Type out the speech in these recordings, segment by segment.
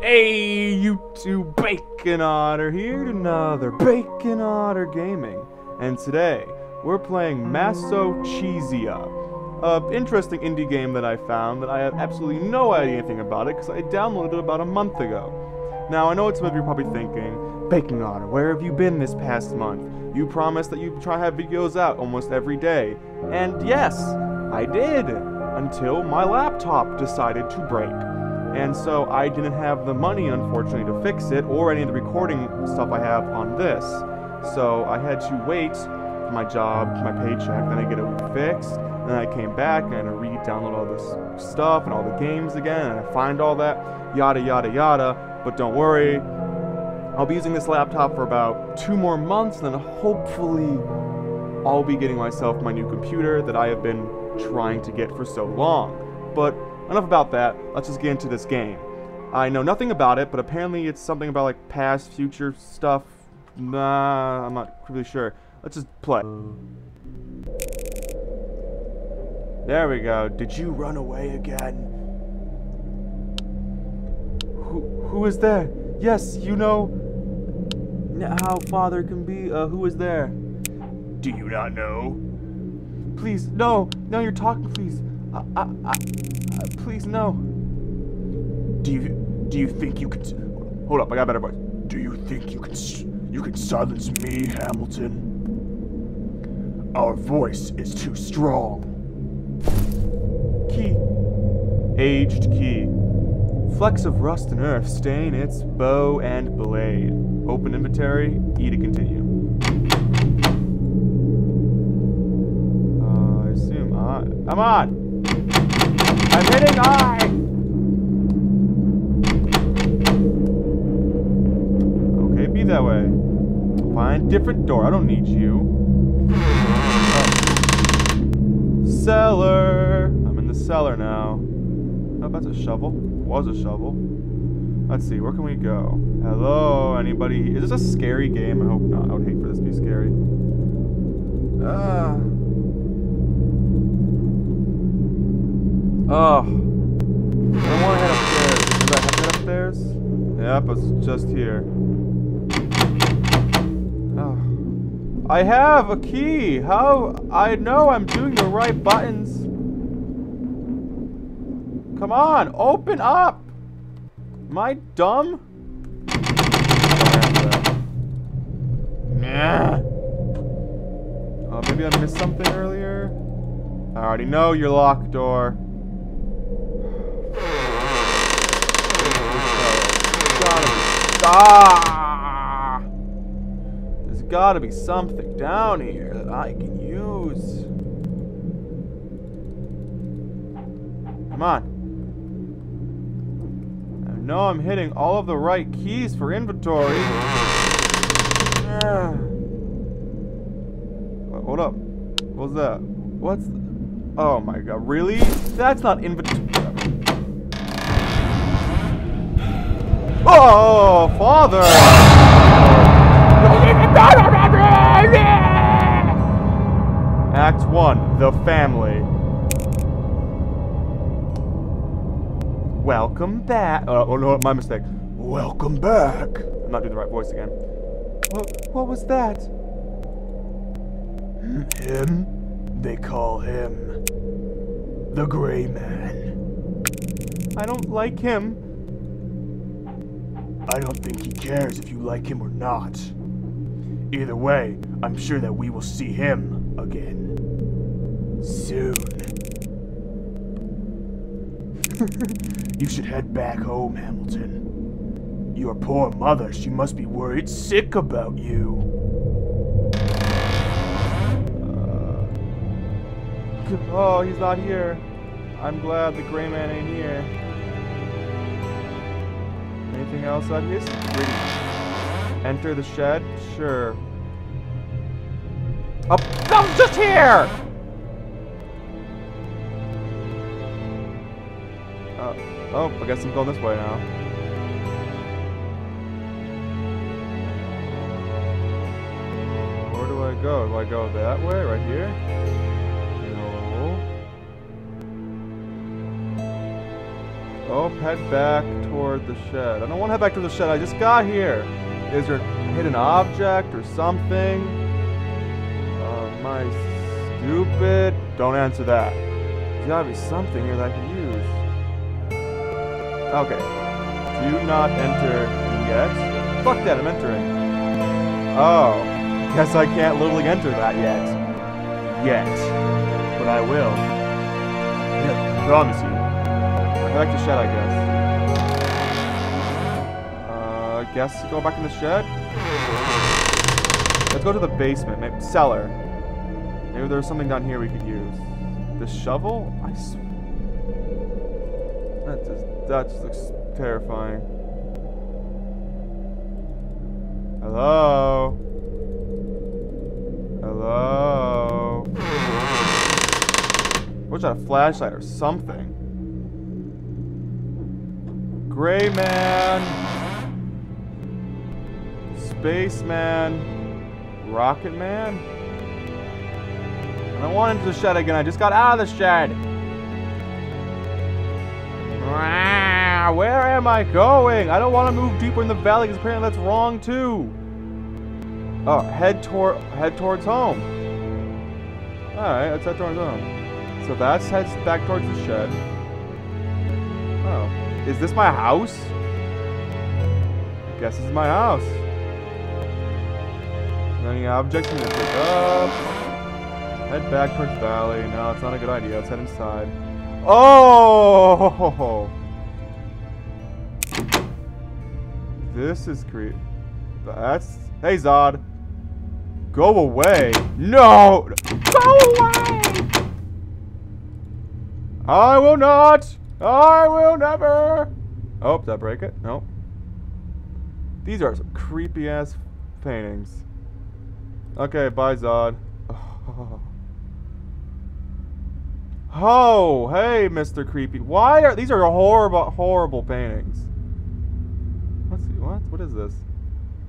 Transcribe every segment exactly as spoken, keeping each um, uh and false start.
Hey YouTube, BakingOtter here to another BakingOtter Gaming, and today we're playing Masochisia, an interesting indie game that I found that I have absolutely no idea anything about it because I downloaded it about a month ago. Now I know what some of you are probably thinking, BakingOtter, where have you been this past month? You promised that you try to have videos out almost every day, and yes, I did, until my laptop decided to break. And so I didn't have the money, unfortunately, to fix it, or any of the recording stuff I have on this. So I had to wait for my job, my paycheck, then I get it fixed, and then I came back, and I had to re-download all this stuff, and all the games again, and I find all that, yada yada yada, but don't worry, I'll be using this laptop for about two more months, and then hopefully I'll be getting myself my new computer that I have been trying to get for so long. But enough about that, let's just get into this game. I know nothing about it, but apparently it's something about like past, future stuff. Nah, I'm not really sure. Let's just play. There we go. Did you run away again? Who, who is there? Yes, you know how father can be. Uh, who is there? Do you not know? Please, no. No, you're talking, please. I, I, I, please, no. Do you, do you think you could, hold up, I got a better voice. Do you think you could, you could silence me, Hamilton? Our voice is too strong. Key. Aged key. Flecks of rust and earth stain its bow and blade. Open inventory, E to continue. Uh, I assume I, I'm on. I'm hitting I! Okay, be that way. Find different door. I don't need you. Oh. Cellar! I'm in the cellar now. Oh, that's a shovel. Was a shovel. Let's see, where can we go? Hello, anybody? Is this a scary game? I hope not. I would hate for this to be scary. Ah. Uh. Oh, I don't want to head upstairs. Did I have to head upstairs? Yep, it's just here. Oh. I have a key! How? I know I'm doing the right buttons. Come on, open up! Am I dumb? Nah. Oh, maybe I missed something earlier? I already know your locked door. Ah! There's gotta be something down here that I can use. Come on. I know I'm hitting all of the right keys for inventory. Yeah. Hold up. What's that? What's... th- oh my god, really? That's not inventory. Oh, father! Act one, the family. Welcome back. Uh, oh no, my mistake. Welcome back. I'm not doing the right voice again. What, what was that? Him? They call him the Gray Man. I don't like him. I don't think he cares if you like him or not. Either way, I'm sure that we will see him again. Soon. You should head back home, Hamilton. Your poor mother, she must be worried sick about you. Uh, oh, he's not here. I'm glad the Gray Man ain't here. Anything else out here? Enter the shed? Sure. Up! I'm just here! Uh, oh, I guess I'm going this way now. Where do I go? Do I go that way? Right here? No. Nope, head back toward the shed. I don't want to head back to the shed. I just got here. Is there a hidden object or something? Uh, my stupid... Don't answer that. There's gotta be something here that I can use. Okay. Do not enter yet. Fuck that, I'm entering. Oh. Guess I can't literally enter that yet. Yet. But I will. I promise you. Go back to the shed, I guess. Uh, I guess go back in the shed? Let's go to the basement, maybe cellar. Maybe there's something down here we could use. This shovel? I swear. That just, that just looks terrifying. Hello? Hello? What's that, a flashlight or something? Gray man, spaceman, rocket man. I don't want into the shed again. I just got out of the shed. Where am I going? I don't want to move deeper in the valley because apparently that's wrong too. Oh, head toward head towards home. All right, let's head towards home. So that's heads back towards the shed. Oh. Is this my house? I guess this is my house. Any objects need to pick up? Head back towards the valley. No, it's not a good idea. Let's head inside. Oh! This is creep. That's... Hey, Zod. Go away. No! Go away! I will not! I will never! Oh, did I break it? Nope. These are some creepy ass paintings. Okay, bye, Zod. Oh. Oh, hey, Mister Creepy. Why are these are horrible, horrible paintings? Let's see. What? What is this?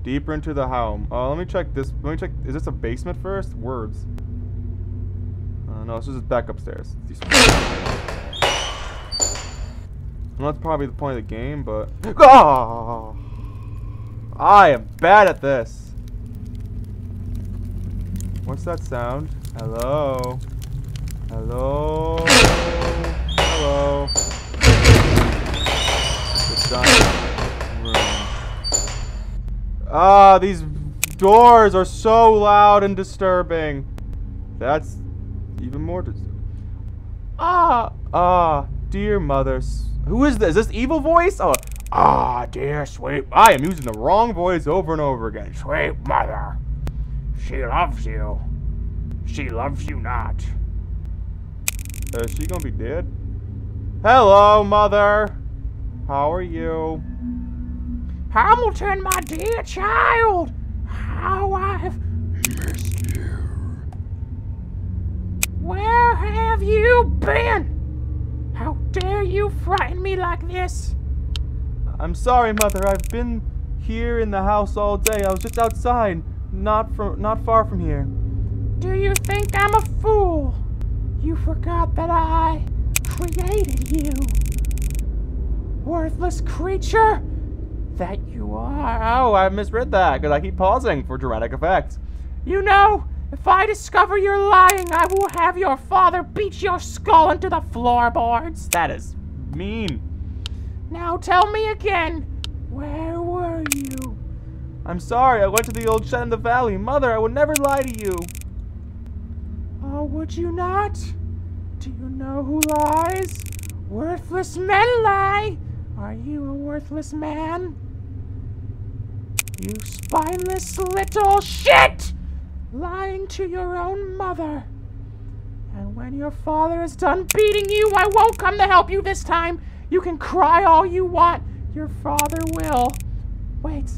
Deeper into the home. Oh, let me check this. Let me check. Is this a basement first? Words. Uh, no, this is back upstairs. Well, that's probably the point of the game, but... Oh! I am bad at this! What's that sound? Hello? Hello? Hello? The dining room. Ah, these doors are so loud and disturbing. That's even more disturbing. Ah! Ah, dear mother... Who is this? Is this evil voice? Oh, ah, dear sweet. I am using the wrong voice over and over again. Sweet mother, she loves you. She loves you not. Uh, is she gonna be dead? Hello, mother. How are you? Hamilton, my dear child. How I have missed you. Where have you been? How dare you frighten me like this? I'm sorry, Mother. I've been here in the house all day. I was just outside, not from, not far from here. Do you think I'm a fool? You forgot that I created you. Worthless creature that you are. Oh, I misread that because I keep pausing for dramatic effect. You know, if I discover you're lying, I will have your father beat your skull into the floorboards. That is mean. Now tell me again, where were you? I'm sorry, I went to the old shed in the valley. Mother, I would never lie to you. Oh, would you not? Do you know who lies? Worthless men lie. Are you a worthless man? You spineless little shit! Lying to your own mother. And when your father is done beating you, I won't come to help you this time. You can cry all you want. Your father will. Wait,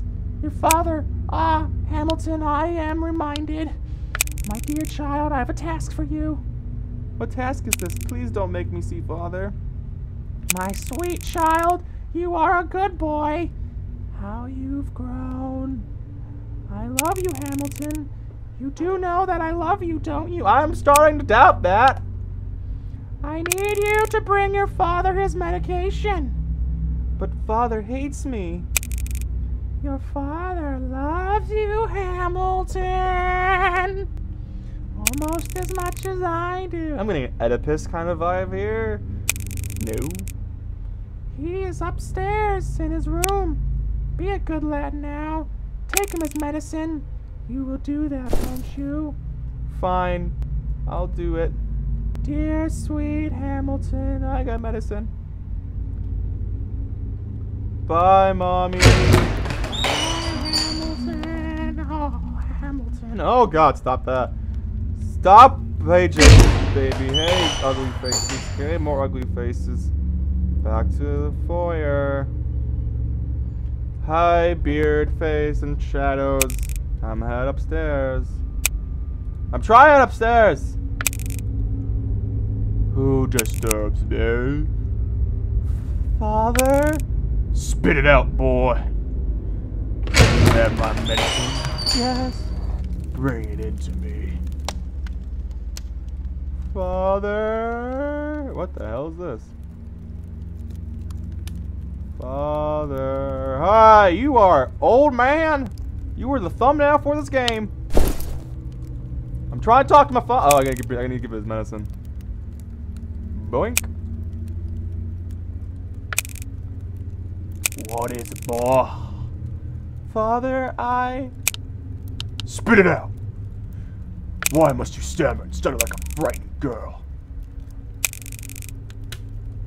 your father... Ah, Hamilton, I am reminded. My dear child, I have a task for you. What task is this? Please don't make me see father. My sweet child, you are a good boy. How you've grown. I love you, Hamilton. You do know that I love you, don't you? I'm starting to doubt that. I need you to bring your father his medication. but Father hates me. Your father loves you, Hamilton, almost as much as I do. I'm getting an Oedipus kind of vibe here. No. He is upstairs in his room. Be a good lad now. Take him his medicine. You will do that, won't you? Fine. I'll do it. Dear sweet Hamilton, I got medicine. Bye, Mommy. Hamilton. Oh, Hamilton. Oh, God, stop that. Stop raging, baby. Hey, ugly faces. Okay, more ugly faces. Back to the foyer. Hi, beard, face, and shadows. I'm head upstairs. I'm trying upstairs! Who disturbs me? Father? Spit it out, boy. Have my medicine. Yes. Bring it into me. Father? What the hell is this? Father. Hi, you are old man. You were the thumbnail for this game. I'm trying to talk to my father. Oh, I, gotta give, I need to give his medicine. Boink. What is it, boy? Father, I... Spit it out! Why must you stammer and stutter like a frightened girl?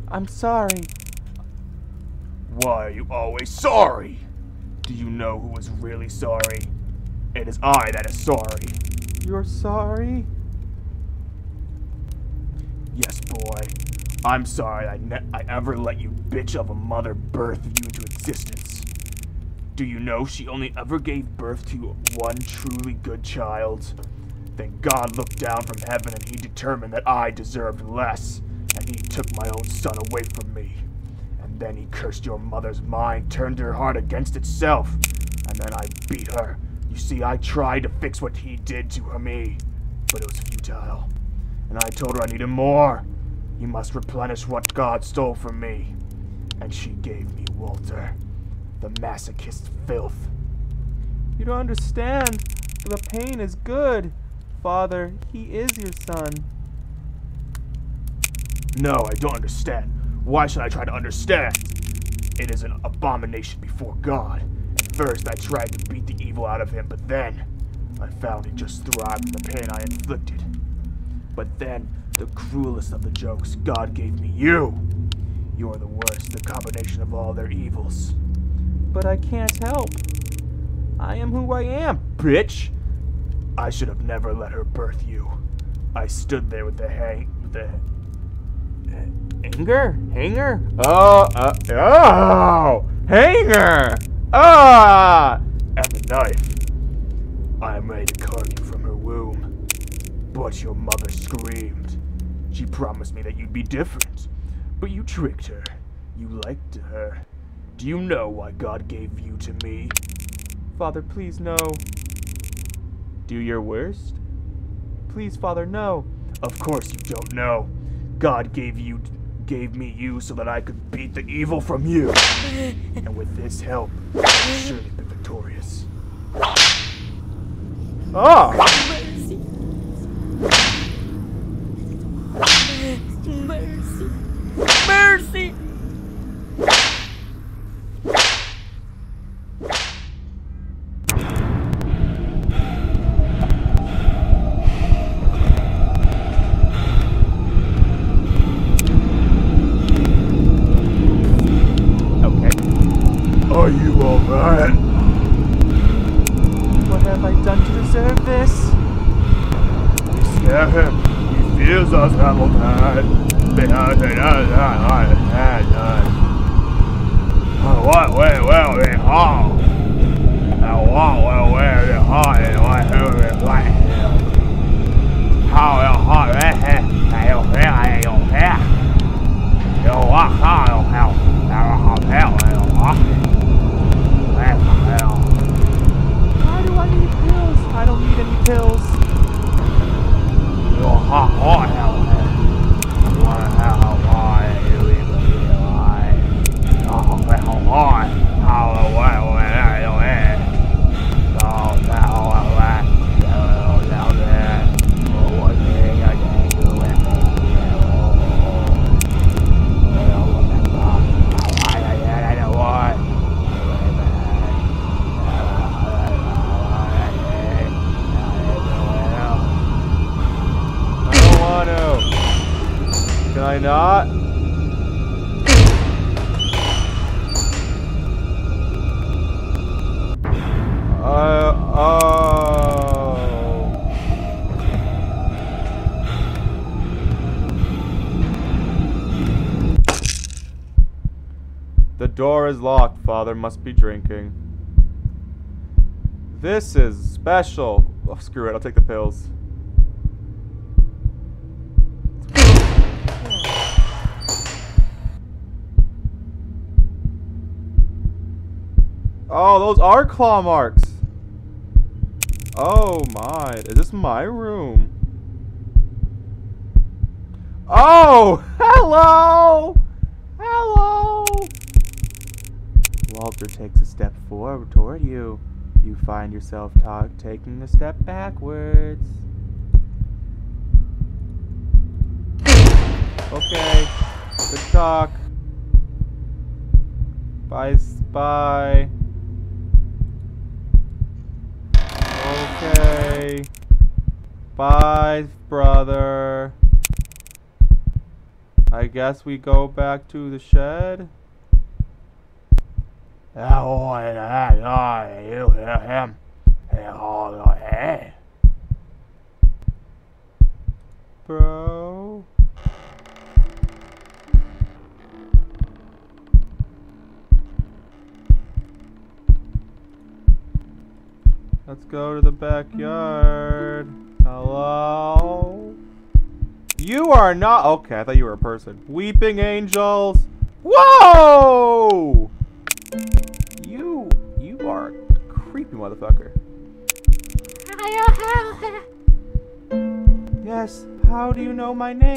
I'm sorry. Why are you always sorry? Do you know who is really sorry? It is I that is sorry. You're sorry? Yes, boy. I'm sorry I, ne I ever let you bitch of a mother birth you into existence. Do you know she only ever gave birth to one truly good child? Then God looked down from heaven and he determined that I deserved less, and he took my own son away from me. And then he cursed your mother's mind, turned her heart against itself, and then I beat her. You see, I tried to fix what he did to me, but it was futile. And I told her I needed more. You must replenish what God stole from me. And she gave me Walter, the masochist filth. You don't understand. The pain is good. Father, he is your son. No, I don't understand. Why should I try to understand? It is an abomination before God. At first, I tried to beat the evil out of him, but then I found it just thrived in the pain I inflicted. But then, the cruelest of the jokes, God gave me you. You're the worst, the combination of all their evils. But I can't help. I am who I am, bitch. I should have never let her birth you. I stood there with the hang... with the... Uh, anger? Hanger? Oh, uh, oh! Hanger! Ah! And the knife. I am ready to carve you from her womb. But your mother screamed. She promised me that you'd be different. But you tricked her. You liked her. Do you know why God gave you to me? Father, please no. Do your worst? Please, Father, no. Of course you don't know. God gave you, gave me you so that I could beat the evil from you. And with this help, you'll surely be victorious. Oh! Mercy. Mercy. Okay. Are you all right? What have I done to deserve this? You scare him. He fears us, Hamilton. Behind it, what? Where? Where? Where? How? What? Where? Where? How? What? Where? Where? How? How? Where? How? Where? Why do I need pills? I don't need any pills. You're hot. How are you? Can I not? Uh, oh. The door is locked. Father must be drinking. This is special. Oh, screw it. I'll take the pills. Oh, those are claw marks. Oh my, is this my room? Oh, hello! Hello! Walter takes a step forward toward you. You find yourself ta- taking a step backwards. Okay, good talk. Bye, bye. Okay. Bye, brother. I guess we go back to the shed. Oh, you hear him? Bro. Let's go to the backyard. Hello? You are not- okay, I thought you were a person. Weeping angels! Whoa! You- you are a creepy motherfucker. Yes, how do you know my name?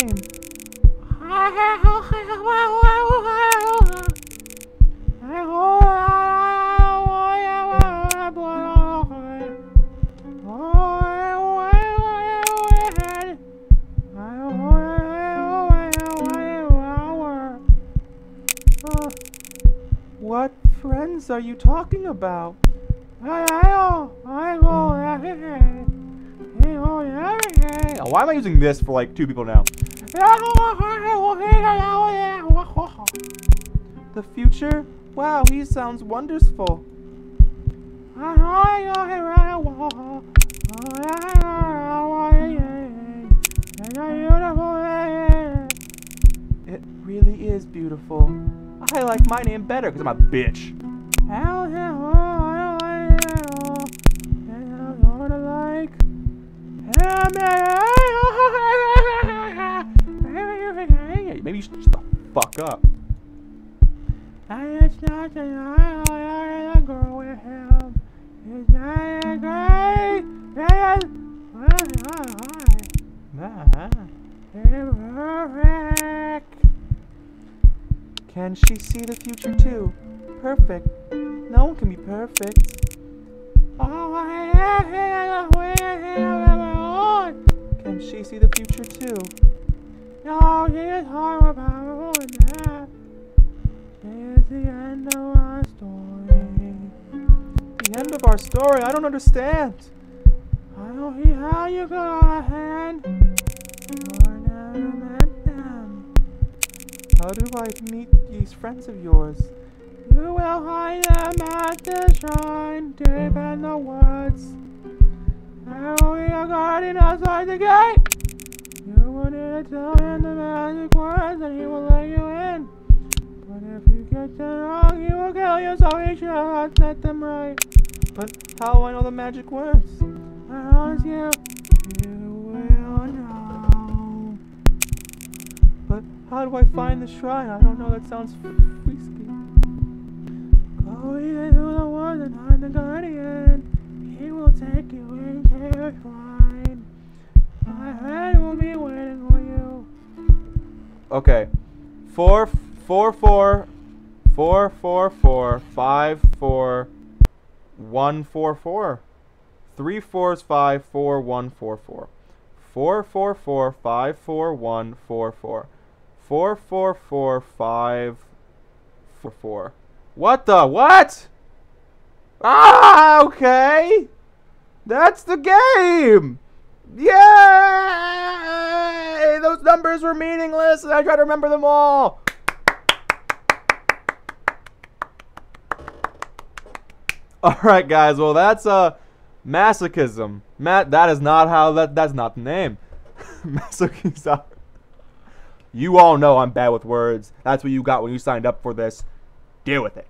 What friends are you talking about? Oh, why am I using this for like two people now? The future? Wow, he sounds wonderful. It really is beautiful. I like my name better because I'm a bitch. Maybe you should shut the fuck up. It's not a girl with him. It's not a guy. It's perfect. Can she see the future too? Perfect. No one can be perfect. Can she see the future too? No, she is horrible. This is the end of our story. The end of our story? I don't understand. I don't see how you got our hand. You never met them. How do I meet these friends of yours? You will hide them at the shrine, deep in the woods. There will be a guardian outside the gate. You will need to tell him the magic words and he will let you in. But if you get them wrong, he will kill you, so he should not set them right. But how do I know the magic words? I promise you, you will know. But how do I find the shrine? I don't know, that sounds frisky. Go either through the woods and hide the guardian. He will take you into the shrine. My head will be waiting for you. Okay. Four, four, four, four, four, four, five, four, one, four, four. Three fours, five, four, one, four, four. Four, four, four, five, four, one, four, four. Four, four, four, five, four, four. What the what? Ah, okay. That's the game. Yay! say those numbers were meaningless and I try to remember them all. All right, guys. Well, that's uh, masochism. Matt, that is not how that. That's not the name. Masochisia. You all know I'm bad with words. That's what you got when you signed up for this. Deal with it.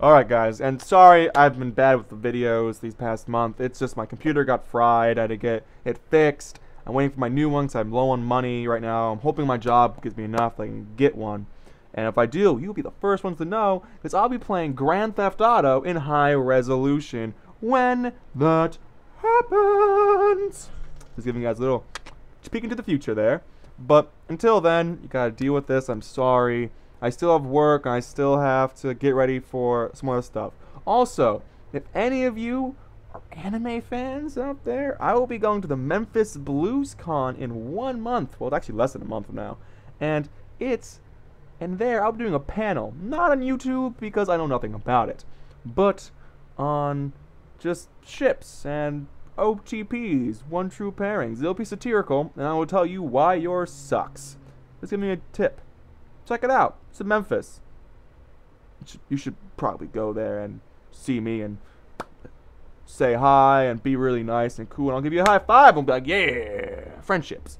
All right, guys. And sorry, I've been bad with the videos these past month. It's just my computer got fried. I had to get it fixed. I'm waiting for my new one because I'm low on money right now. I'm hoping my job gives me enough that I can get one. And if I do, you'll be the first ones to know, because I'll be playing Grand Theft Auto in high resolution when that happens. Just giving you guys a little peek into the future there. But until then, you gotta deal with this. I'm sorry. I still have work, and I still have to get ready for some other stuff. Also, if any of you are anime fans out there, I will be going to the Memphis Blues Con in one month. Well, it's actually less than a month from now. And it's... And there, I'll be doing a panel, not on YouTube because I know nothing about it, but on just ships and O T Ps, one true pairings. It'll be satirical, and I will tell you why yours sucks. Just give me a tip. Check it out. It's in Memphis. You should probably go there and see me and say hi and be really nice and cool, and I'll give you a high five and be like, yeah, friendships.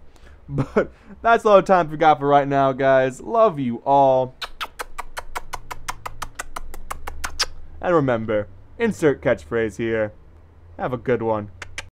But that's all the time we got for right now, guys. Love you all. And remember, insert catchphrase here. Have a good one.